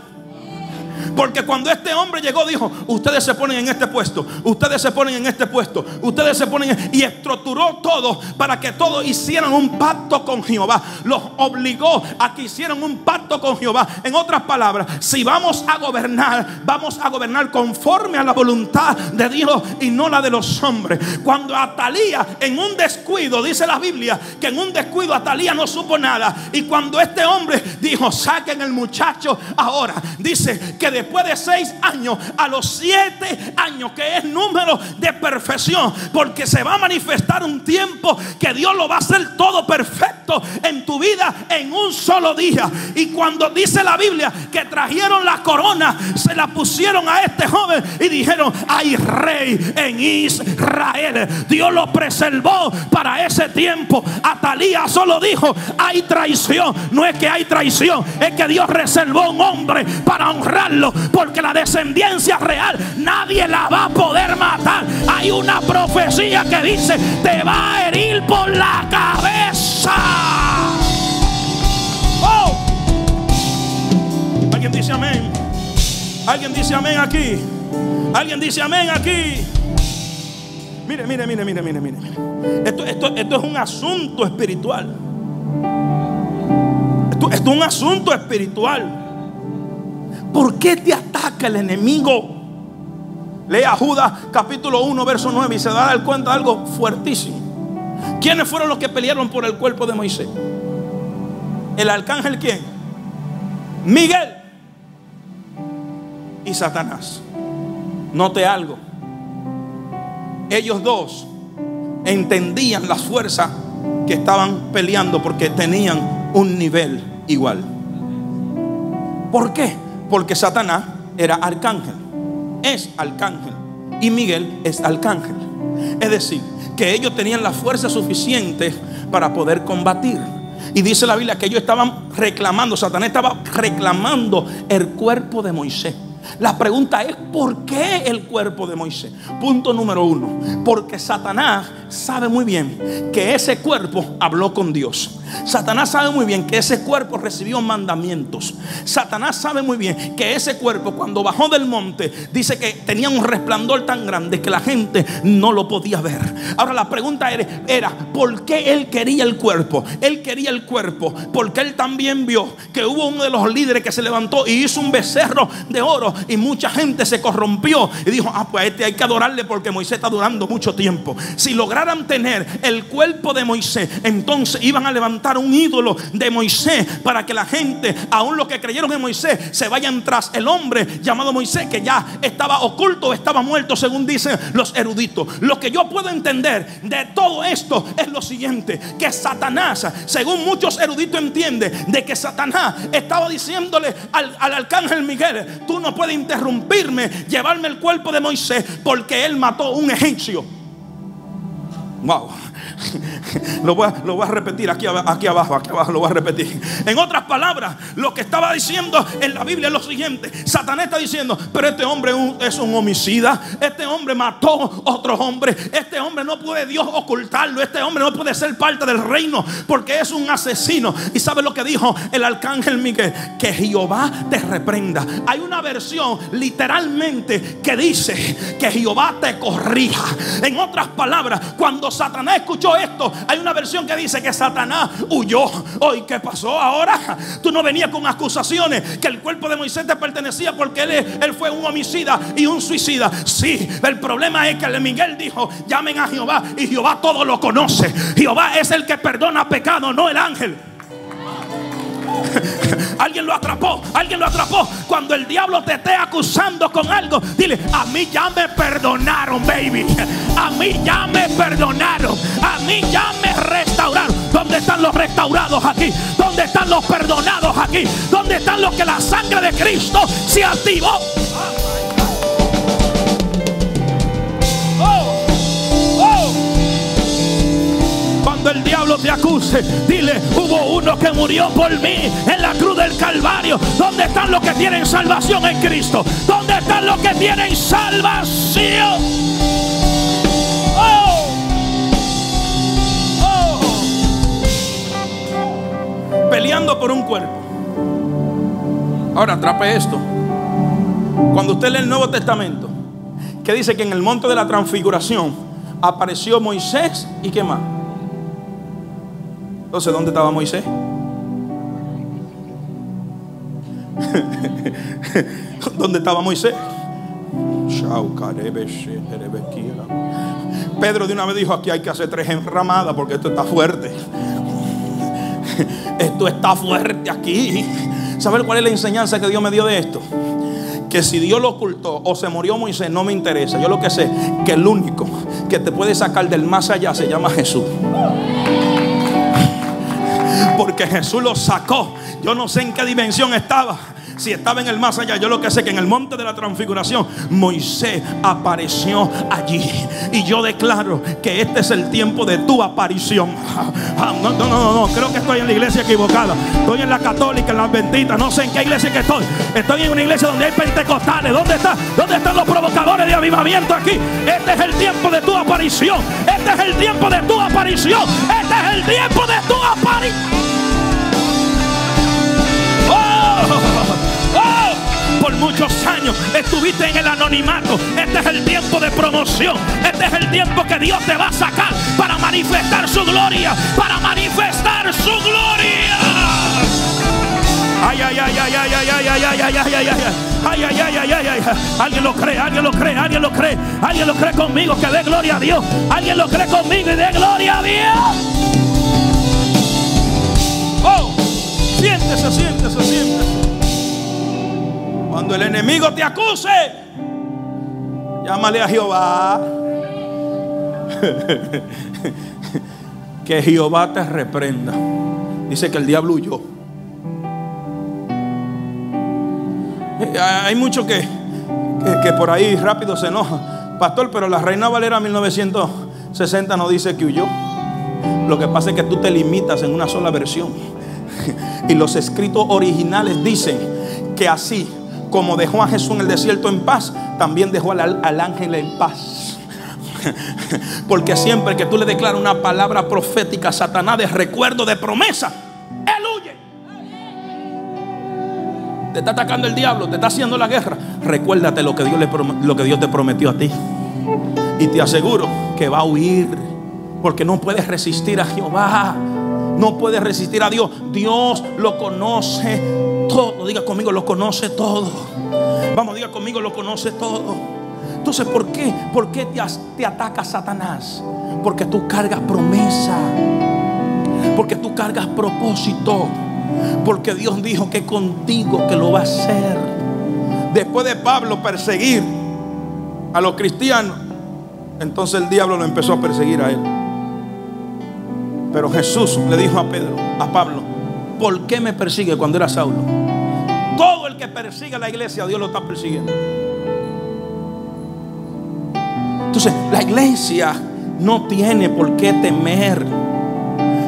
Porque cuando este hombre llegó, dijo: ustedes se ponen en este puesto, ustedes se ponen en este puesto, ustedes se ponen en... Y estructuró todo para que todos hicieran un pacto con Jehová. Los obligó a que hicieran un pacto con Jehová. En otras palabras, si vamos a gobernar, vamos a gobernar conforme a la voluntad de Dios y no la de los hombres. Cuando Atalía, en un descuido, dice la Biblia que en un descuido Atalía no supo nada. Y cuando este hombre dijo: saquen el muchacho ahora, dice que después de seis años, a los siete años, que es número de perfección, porque se va a manifestar un tiempo que Dios lo va a hacer todo perfecto en tu vida en un solo día. Y cuando dice la Biblia que trajeron la corona, se la pusieron a este joven y dijeron: hay rey en Israel. Dios lo preservó para ese tiempo. Atalía solo dijo: hay traición. No es que hay traición, es que Dios reservó un hombre para honrarlo, porque la descendencia real nadie la va a poder matar. Hay una profecía que dice: te va a herir por la cabeza. Oh. Alguien dice amén. Alguien dice amén aquí. Alguien dice amén aquí. Mire, mire, mire, mire, mire, mire. Esto, esto, esto es un asunto espiritual. Esto, esto es un asunto espiritual. ¿Por qué te ataca el enemigo? Lea Judas capítulo uno verso nueve y se va a dar cuenta de algo fuertísimo. ¿Quiénes fueron los que pelearon por el cuerpo de Moisés? ¿El arcángel quién? Miguel y Satanás. Note algo. Ellos dos entendían las fuerzas que estaban peleando porque tenían un nivel igual. ¿Por qué? Porque Satanás era arcángel, es arcángel, y Miguel es arcángel. Es decir, que ellos tenían la fuerza suficiente para poder combatir. Y dice la Biblia que ellos estaban reclamando, Satanás estaba reclamando el cuerpo de Moisés. La pregunta es: ¿por qué el cuerpo de Moisés? Punto número uno, porque Satanás sabe muy bien que ese cuerpo habló con Dios. Satanás sabe muy bien que ese cuerpo recibió mandamientos. Satanás sabe muy bien que ese cuerpo, cuando bajó del monte, dice que tenía un resplandor tan grande que la gente no lo podía ver. Ahora la pregunta era, ¿por qué él quería el cuerpo? Él quería el cuerpo porque él también vio que hubo uno de los líderes que se levantó y hizo un becerro de oro, y mucha gente se corrompió y dijo: ah, pues a este hay que adorarle porque Moisés está durando mucho tiempo. Si lograran tener el cuerpo de Moisés, entonces iban a levantar un ídolo de Moisés para que la gente, aún los que creyeron en Moisés, se vayan tras el hombre llamado Moisés, que ya estaba oculto, estaba muerto, según dicen los eruditos. Lo que yo puedo entender de todo esto es lo siguiente: que Satanás, según muchos eruditos, entiende de que Satanás estaba diciéndole al, al arcángel Miguel: tú no puedes interrumpirme, llevarme el cuerpo de Moisés, porque él mató un egipcio. Wow. Lo voy, a, lo voy a repetir aquí, aquí abajo, aquí abajo lo voy a repetir. En otras palabras, lo que estaba diciendo en la Biblia es lo siguiente: Satanás está diciendo, pero este hombre es un homicida, este hombre mató otros hombres, este hombre no puede Dios ocultarlo, este hombre no puede ser parte del reino porque es un asesino. Y sabe lo que dijo el arcángel Miguel: que Jehová te reprenda. Hay una versión literalmente que dice que Jehová te corrija. En otras palabras, cuando Satanás escuchó esto, hay una versión que dice que Satanás huyó. Hoy, ¿qué pasó ahora? Tú no venías con acusaciones que el cuerpo de Moisés te pertenecía porque él, él fue un homicida y un suicida. Sí, el problema es que Miguel dijo: llamen a Jehová, y Jehová todo lo conoce. Jehová es el que perdona pecado, no el ángel. Alguien lo atrapó, alguien lo atrapó. Cuando el diablo te esté acusando con algo, dile: a mí ya me perdonaron, baby. A mí ya me perdonaron. A mí ya me restauraron. ¿Dónde están los restaurados aquí? ¿Dónde están los perdonados aquí? ¿Dónde están los que la sangre de Cristo se activó? Cuando el diablo te acuse, dile: hubo uno que murió por mí en la cruz del Calvario. ¿Dónde están los que tienen salvación en Cristo? ¿Dónde están los que tienen salvación? Oh. Oh. Peleando por un cuerpo. Ahora atrape esto. Cuando usted lee el Nuevo Testamento, que dice que en el monte de la transfiguración apareció Moisés y ¿qué más? Entonces, ¿dónde estaba Moisés? ¿Dónde estaba Moisés? Pedro de una vez dijo: aquí hay que hacer tres enramadas porque esto está fuerte. Esto está fuerte aquí. ¿Saben cuál es la enseñanza que Dios me dio de esto? que si Dios lo ocultó o se murió Moisés, no me interesa. Yo lo que sé, que el único que te puede sacar del más allá se llama Jesús. Porque Jesús lo sacó. Yo no sé en qué dimensión estaba, si estaba en el más allá. Yo lo que sé que en el monte de la transfiguración Moisés apareció allí. Y yo declaro que este es el tiempo de tu aparición. No, no, no, no, creo que estoy en la iglesia equivocada. Estoy en la católica, en la adventista, no sé en qué iglesia que estoy. Estoy en una iglesia donde hay pentecostales. ¿Dónde está? ¿Dónde están los provocadores de avivamiento aquí? Este es el tiempo de tu aparición. Este es el tiempo de tu aparición. Este es el tiempo de tu aparición. Por muchos años estuviste en el anonimato. Este es el tiempo de promoción. Este es el tiempo que Dios te va a sacar para manifestar su gloria. Para manifestar su gloria. Ay, ay, ay, ay, ay, ay, ay, ay, ay, ay, ay, ay, ay, ay, ay, ay, ay. Alguien lo cree, alguien lo cree, alguien lo cree. Alguien lo cree conmigo, que dé gloria a Dios. Alguien lo cree conmigo y dé gloria a Dios. Oh, siéntese, siéntese, siéntese. Cuando el enemigo te acuse, llámale a Jehová. Que Jehová te reprenda. Dice que el diablo huyó. Hay muchos que, que, que por ahí rápido se enoja. Pastor, pero la Reina Valera mil novecientos sesenta no dice que huyó. Lo que pasa es que tú te limitas en una sola versión. Y los escritos originales dicen que así como dejó a Jesús en el desierto en paz, también dejó al, al ángel en paz. Porque siempre que tú le declaras una palabra profética a Satanás de recuerdo, de promesa, él huye. Te está atacando el diablo, te está haciendo la guerra. Recuérdate lo que Dios, le prom- lo que Dios te prometió a ti. Y te aseguro que va a huir. Porque no puedes resistir a Jehová. No puedes resistir a Dios. Dios lo conoce todo. Diga conmigo, lo conoce todo. Vamos, diga conmigo, lo conoce todo. Entonces, ¿por qué? ¿Por qué te, te ataca Satanás? Porque tú cargas promesa. Porque tú cargas propósito. Porque Dios dijo que contigo que lo va a hacer. Después de Pablo perseguir a los cristianos, entonces el diablo lo empezó a perseguir a él. Pero Jesús le dijo a Pedro, a Pablo: ¿por qué me persigue? Cuando era Saulo. Todo el que persigue a la iglesia, Dios lo está persiguiendo. Entonces, la iglesia no tiene por qué temer.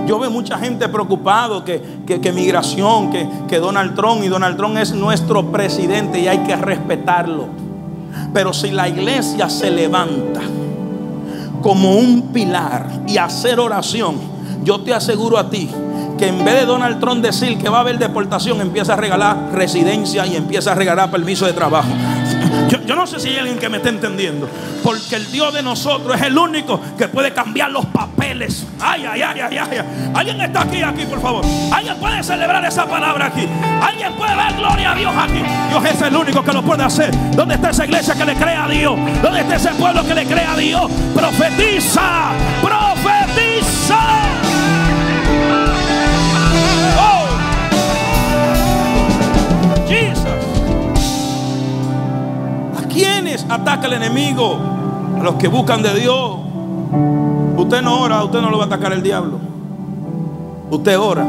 Yo veo mucha gente preocupado que, que, que migración, que, que Donald Trump, y Donald Trump es nuestro presidente y hay que respetarlo. Pero si la iglesia se levanta como un pilar y hacer oración, yo te aseguro a ti que en vez de Donald Trump decir que va a haber deportación, empieza a regalar residencia y empieza a regalar permiso de trabajo. Yo, yo no sé si hay alguien que me esté entendiendo. Porque el Dios de nosotros es el único que puede cambiar los papeles. Ay, ay, ay, ay, ay. Alguien está aquí, aquí, por favor. Alguien puede celebrar esa palabra aquí. Alguien puede dar gloria a Dios aquí. Dios es el único que lo puede hacer. ¿Dónde está esa iglesia que le crea a Dios? ¿Dónde está ese pueblo que le crea a Dios? Profetiza, profetiza. ¿Quiénes ataca el enemigo? A los que buscan de Dios. Usted no ora, usted no lo va a atacar el diablo. Usted ora,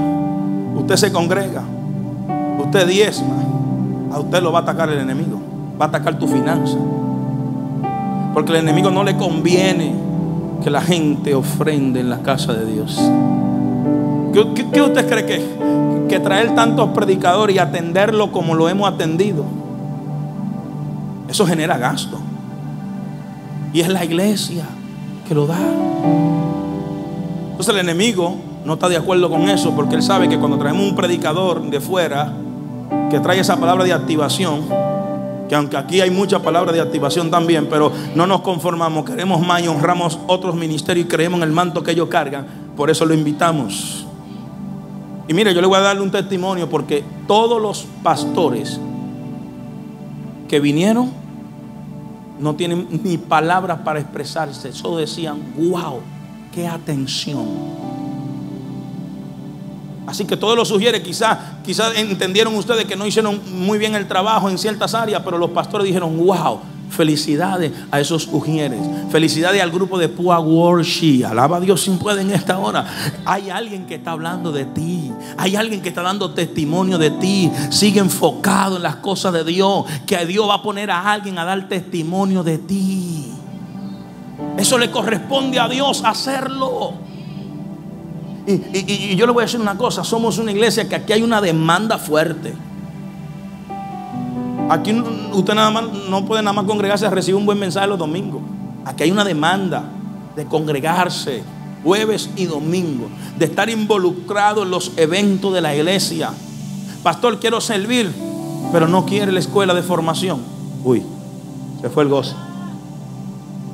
usted se congrega, usted diezma. A usted lo va a atacar el enemigo. Va a atacar tu finanza. Porque al enemigo no le conviene que la gente ofrende en la casa de Dios. ¿Qué, qué, qué usted cree que, que traer tantos predicadores y atenderlo como lo hemos atendido? Eso genera gasto. Y es la iglesia que lo da. Entonces el enemigo no está de acuerdo con eso, porque él sabe que cuando traemos un predicador de fuera que trae esa palabra de activación, que aunque aquí hay muchas palabras de activación también, pero no nos conformamos, queremos más y honramos otros ministerios y creemos en el manto que ellos cargan. Por eso lo invitamos. Y mire, yo le voy a darle un testimonio, porque todos los pastores que vinieron no tienen ni palabras para expresarse. Solo decían: wow, qué atención. Así que todo lo sugiere, quizás quizás entendieron ustedes que no hicieron muy bien el trabajo en ciertas áreas, pero los pastores dijeron, wow, felicidades a esos ujieres, felicidades al grupo de Pua Worship. Alaba a Dios sin puede en esta hora. Hay alguien que está hablando de ti, hay alguien que está dando testimonio de ti. Sigue enfocado en las cosas de Dios, que Dios va a poner a alguien a dar testimonio de ti. Eso le corresponde a Dios hacerlo. Y, y, y yo le voy a decir una cosa, somos una iglesia que aquí hay una demanda fuerte. Aquí usted nada más no puede nada más congregarse a recibir un buen mensaje los domingos. Aquí hay una demanda de congregarse jueves y domingo, de estar involucrado en los eventos de la iglesia. Pastor, quiero servir, pero no quiere la escuela de formación. Uy, se fue el gozo.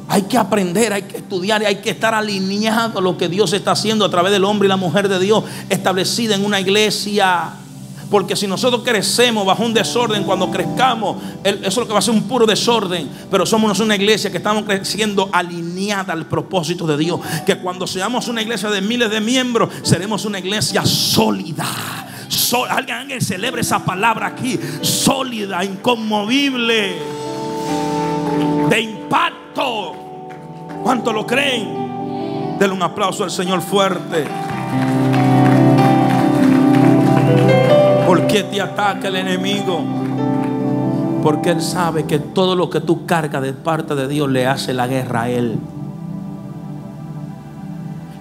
Hay que aprender, hay que estudiar, hay que estar alineado a lo que Dios está haciendo a través del hombre y la mujer de Dios establecida en una iglesia. Porque si nosotros crecemos bajo un desorden, cuando crezcamos, eso es lo que va a ser un puro desorden. Pero somos una iglesia que estamos creciendo alineada al propósito de Dios. Que cuando seamos una iglesia de miles de miembros, seremos una iglesia sólida. Sol, alguien, alguien celebre esa palabra aquí. Sólida, inconmovible, de impacto. ¿Cuánto lo creen? Denle un aplauso al Señor fuerte. ¿Por qué te ataca el enemigo? Porque él sabe que todo lo que tú cargas de parte de Dios le hace la guerra a él.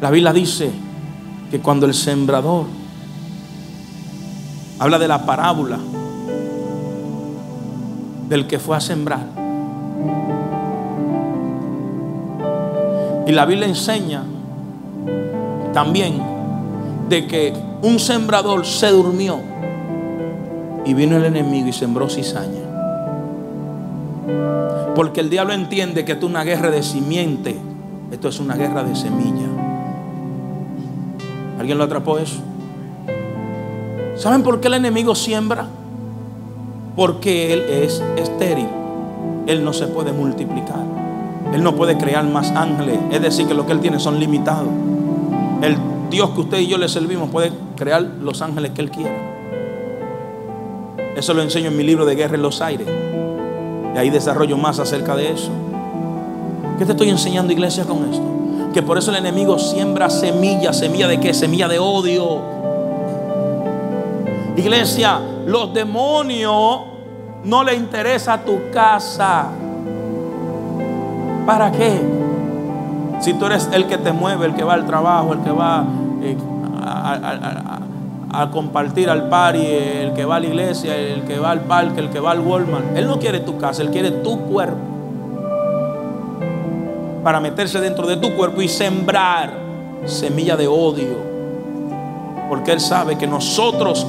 La Biblia dice que cuando el sembrador habla de la parábola del que fue a sembrar, y la Biblia enseña también de que un sembrador se durmió y vino el enemigo y sembró cizaña. Porque el diablo entiende que esto es una guerra de simiente. Esto es una guerra de semilla. ¿Alguien lo atrapó eso? ¿Saben por qué el enemigo siembra? Porque él es estéril. Él no se puede multiplicar. Él no puede crear más ángeles. Es decir, que lo que él tiene son limitados. El Dios que usted y yo le servimos puede crear los ángeles que él quiera. Eso lo enseño en mi libro de Guerra en los Aires. Y ahí desarrollo más acerca de eso. ¿Qué te estoy enseñando, iglesia, con esto? Que por eso el enemigo siembra semillas. ¿Semilla de qué? Semilla de odio. Iglesia, los demonios no le interesa tu casa. ¿Para qué? Si tú eres el que te mueve, el que va al trabajo, el que va eh, a, a, a, a a compartir al party, el que va a la iglesia, el que va al parque, el que va al Walmart. Él no quiere tu casa, él quiere tu cuerpo, para meterse dentro de tu cuerpo y sembrar semilla de odio. Porque él sabe que nosotros,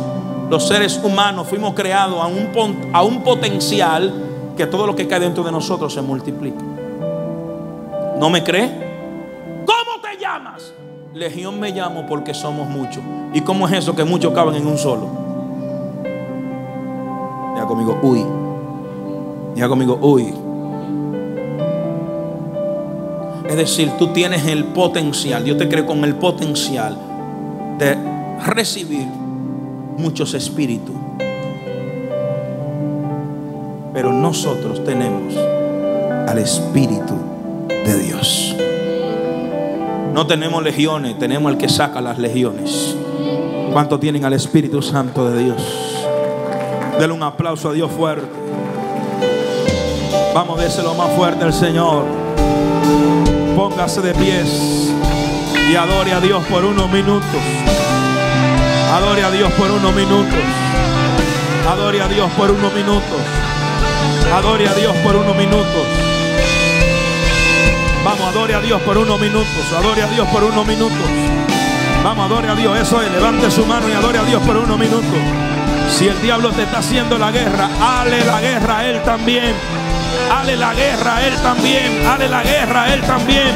los seres humanos, fuimos creados a un, a un potencial, que todo lo que cae dentro de nosotros se multiplica. ¿No me cree? ¿Cómo te llamas? Legión me llamo, porque somos muchos. ¿Y cómo es eso que muchos caben en un solo? Diga conmigo, uy. Diga conmigo, uy. Es decir, tú tienes el potencial. Dios te creó con el potencial de recibir muchos espíritus. Pero nosotros tenemos al Espíritu de Dios. No tenemos legiones, tenemos al que saca las legiones. ¿Cuánto tienen al Espíritu Santo de Dios? Denle un aplauso a Dios fuerte. Vamos a déselo más fuerte al Señor. Póngase de pies y adore a Dios por unos minutos. Adore a Dios por unos minutos. Adore a Dios por unos minutos. Adore a Dios por unos minutos. Vamos, adore a Dios por unos minutos. Adore a Dios por unos minutos. Vamos, adore a Dios. Eso es, levante su mano y adore a Dios por unos minutos. Si el diablo te está haciendo la guerra, hale la guerra a él también. Hale la guerra a él también. Hale la guerra a él también.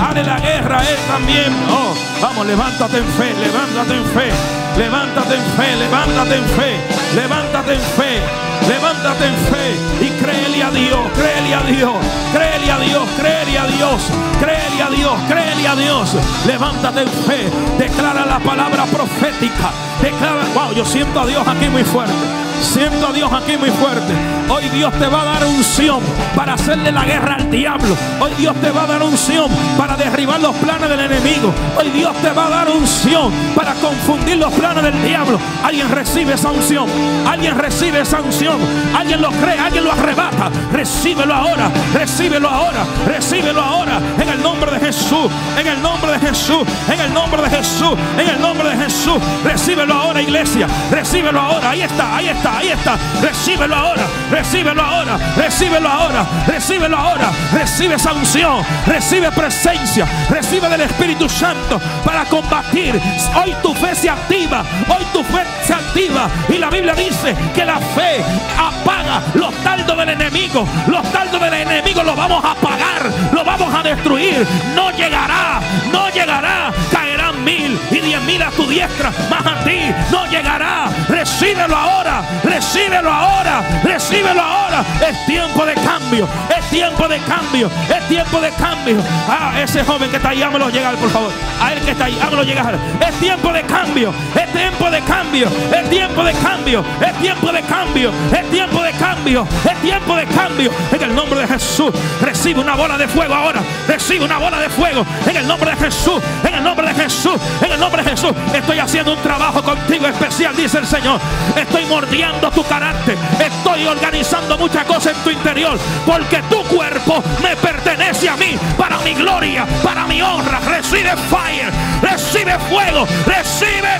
Hale la guerra a él también. Oh, vamos, levántate en fe, levántate en fe. Levántate en fe, levántate en fe. Levántate en fe. Levántate en fe y créele a Dios, créele a Dios, créele a Dios, créele a Dios, créele a Dios. Créele a Dios, créele a Dios. Levántate en fe. Declara la palabra profética. Declara. Wow, yo siento a Dios aquí muy fuerte. Siento a Dios aquí muy fuerte. Hoy Dios te va a dar unción para hacerle la guerra al diablo. Hoy Dios te va a dar unción para derribar los planes del enemigo. Hoy Dios te va a dar unción para confundir los planes del diablo. Alguien recibe esa unción. Alguien recibe esa unción. Alguien lo cree, alguien lo arrebata. Recíbelo ahora, recíbelo ahora, recíbelo ahora. En el nombre de Jesús, en el nombre de Jesús, en el nombre de Jesús, en el nombre de Jesús. Recíbelo ahora, iglesia. Recíbelo ahora. Ahí está, ahí está. Ahí está, recíbelo ahora, recíbelo ahora, recíbelo ahora, recíbelo ahora, recibe esa unción, recibe presencia, recibe del Espíritu Santo para combatir. Hoy tu fe se activa, hoy tu fe se activa, y la Biblia dice que la fe apaga los dardos del enemigo. Los dardos del enemigo los vamos a apagar, los vamos a destruir. No llegará, no llegará, caerán mil y diez mil a tu diestra, más a ti no llegará. Recíbelo ahora, recíbelo ahora, recíbelo ahora. Es tiempo de cambio, es tiempo de cambio, es tiempo de cambio. Ah, ese joven que está ahí, hámelo llegar, por favor. A él que está ahí, hámelo llegar. Es tiempo de cambio, es tiempo de cambio, es tiempo de cambio, es tiempo de cambio, es tiempo de cambio, es tiempo de cambio. En el nombre de Jesús, recibe una bola de fuego ahora, recibe una bola de fuego. En el nombre de Jesús, en el nombre de Jesús, en el nombre de Jesús. Estoy haciendo un trabajo contigo especial, dice el Señor. Estoy moldeando tu carácter, estoy organizando muchas cosas en tu interior, porque tu cuerpo me pertenece a mí, para mi gloria, para mi honra. Recibe fire, recibe fuego, recibe...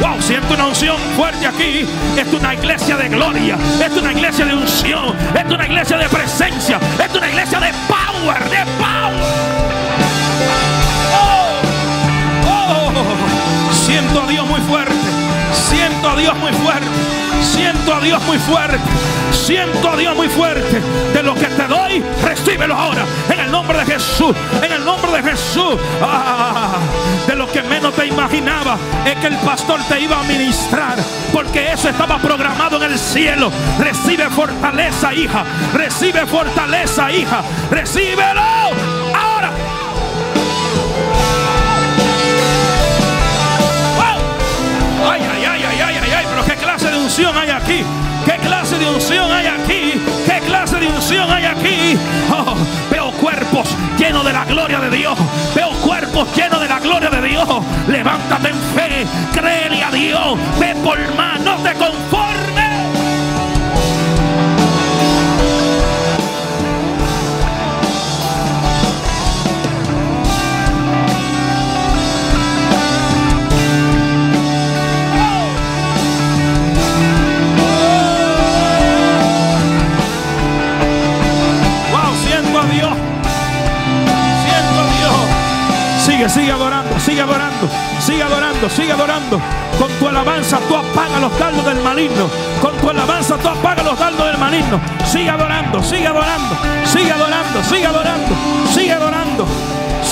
Wow, siento una unción fuerte aquí. Esto es una iglesia de gloria, esto es una iglesia de unción, esto es una iglesia de presencia, esto es una iglesia de power, de power. Oh, oh, siento a Dios muy fuerte. Siento a Dios muy fuerte, siento a Dios muy fuerte, siento a Dios muy fuerte. De lo que te doy, recíbelo ahora, en el nombre de Jesús, en el nombre de Jesús. Ah, de lo que menos te imaginaba es que el pastor te iba a ministrar, porque eso estaba programado en el cielo. Recibe fortaleza, hija, recibe fortaleza, hija, recíbelo ahora. Hay aquí, qué clase de unción hay aquí, qué clase de unción hay aquí. Oh, veo cuerpos llenos de la gloria de Dios, veo cuerpos llenos de la gloria de Dios. Levántate en fe, créele a Dios, ve por más, no te conformes. Sigue adorando, sigue adorando, sigue adorando, sigue adorando. Con tu alabanza tú apagas los dardos del maligno. Con tu alabanza tú apagas los dardos del maligno. Sigue adorando, sigue adorando, sigue adorando, sigue adorando, sigue adorando,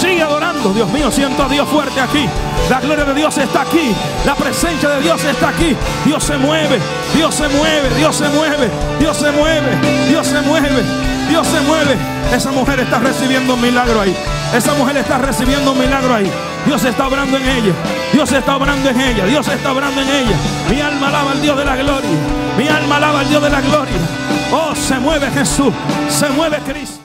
sigue adorando. Dios mío, siento a Dios fuerte aquí. La gloria de Dios está aquí, la presencia de Dios está aquí. Dios se mueve, Dios se mueve, Dios se mueve, Dios se mueve, Dios se mueve, Dios se mueve. Esa mujer está recibiendo un milagro ahí. Esa mujer está recibiendo un milagro ahí. Dios está obrando en ella. Dios está obrando en ella. Dios está obrando en ella. Mi alma alaba al Dios de la gloria. Mi alma alaba al Dios de la gloria. Oh, se mueve Jesús. Se mueve Cristo.